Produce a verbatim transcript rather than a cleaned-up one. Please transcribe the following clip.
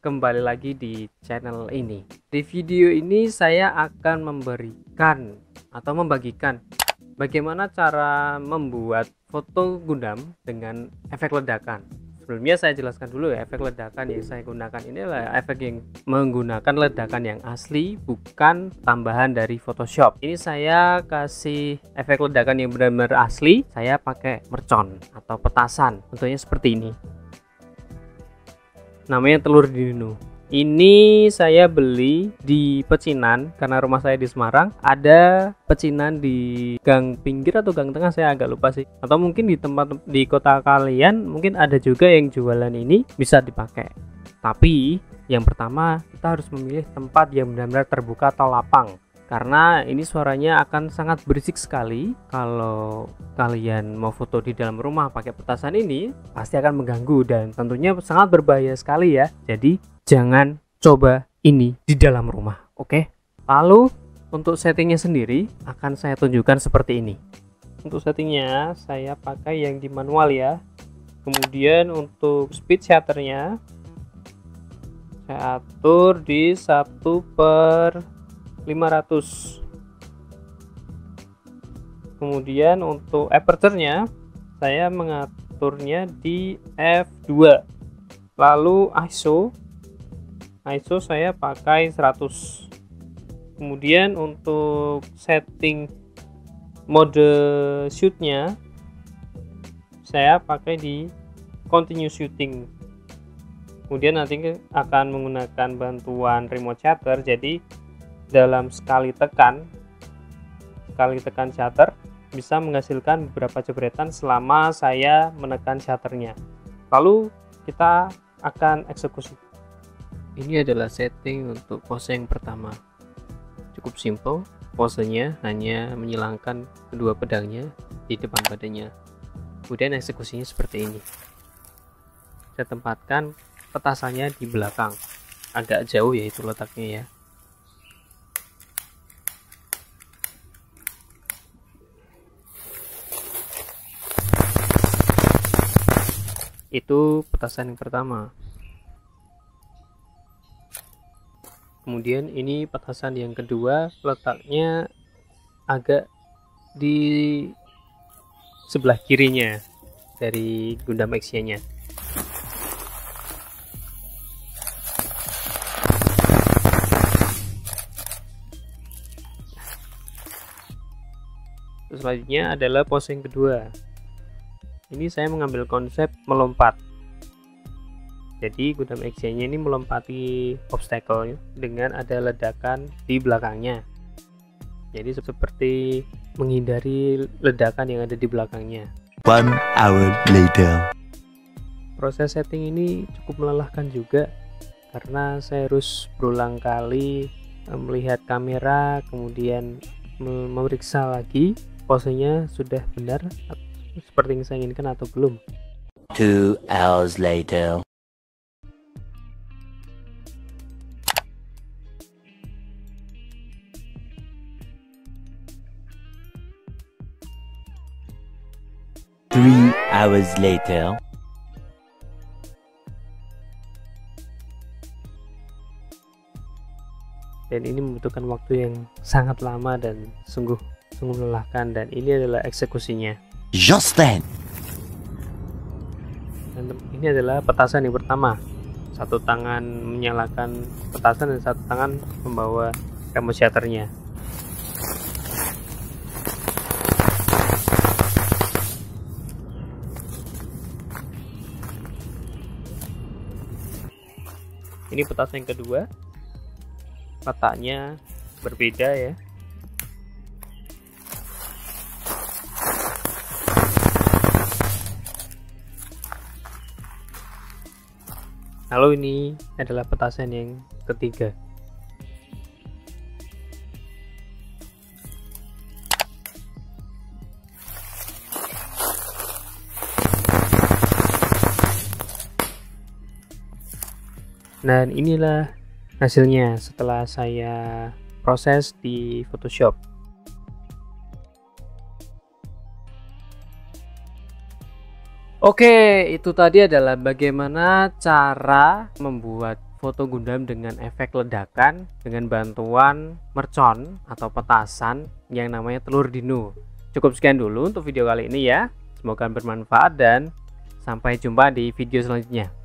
Kembali lagi di channel ini. Di video ini saya akan memberikan atau membagikan bagaimana cara membuat foto Gundam dengan efek ledakan. Sebelumnya saya jelaskan dulu ya, efek ledakan yang saya gunakan inilah efek yang menggunakan ledakan yang asli, bukan tambahan dari Photoshop. Ini saya kasih efek ledakan yang benar-benar asli, saya pakai mercon atau petasan, bentuknya seperti ini. Namanya telur dino. Ini saya beli di pecinan karena rumah saya di Semarang. Ada pecinan di gang pinggir atau gang tengah, saya agak lupa sih. Atau mungkin di tempat di kota kalian mungkin ada juga yang jualan ini, bisa dipakai. Tapi yang pertama kita harus memilih tempat yang benar-benar terbuka atau lapang. Karena ini suaranya akan sangat berisik sekali. Kalau kalian mau foto di dalam rumah pakai petasan ini, pasti akan mengganggu dan tentunya sangat berbahaya sekali ya. Jadi jangan coba ini di dalam rumah, oke? Lalu untuk settingnya sendiri akan saya tunjukkan seperti ini. Untuk settingnya saya pakai yang di manual ya. Kemudian untuk speed shutternya saya atur di satu per lima ratus. Kemudian untuk aperture-nya saya mengaturnya di F dua. Lalu I S O I S O saya pakai seratus. Kemudian untuk setting mode shoot-nya saya pakai di continue shooting. Kemudian nanti akan menggunakan bantuan remote shutter, jadi dalam sekali tekan sekali tekan shutter bisa menghasilkan beberapa jebretan selama saya menekan shutternya. Lalu kita akan eksekusi. Ini adalah setting untuk pose yang pertama, cukup simple posenya, hanya menyilangkan kedua pedangnya di depan badannya. Kemudian eksekusinya seperti ini, saya tempatkan petasannya di belakang agak jauh, yaitu letaknya ya. Itu petasan yang pertama. Kemudian ini petasan yang kedua, letaknya agak di sebelah kirinya dari Gundam Exia-nya. Selanjutnya adalah pose yang kedua. Ini saya mengambil konsep melompat. Jadi Gundam Exia-nya ini melompati obstacle dengan ada ledakan di belakangnya. Jadi seperti menghindari ledakan yang ada di belakangnya. One hour later. Proses setting ini cukup melelahkan juga karena saya harus berulang kali melihat kamera, kemudian memeriksa lagi posenya sudah benar seperti yang saya inginkan atau belum. Two hours later. Three hours later. Dan ini membutuhkan waktu yang sangat lama dan sungguh sungguh melelahkan, dan ini adalah eksekusinya. Just then. Dan ini adalah petasan yang pertama. Satu tangan menyalakan petasan dan satu tangan membawa remote shutter-nya. Ini petasan yang kedua. Letaknya berbeda ya. Lalu ini adalah petasan yang ketiga. Dan inilah hasilnya setelah saya proses di Photoshop. Oke, itu tadi adalah bagaimana cara membuat foto Gundam dengan efek ledakan dengan bantuan mercon atau petasan yang namanya telur dino. Cukup sekian dulu untuk video kali ini ya. Semoga bermanfaat dan sampai jumpa di video selanjutnya.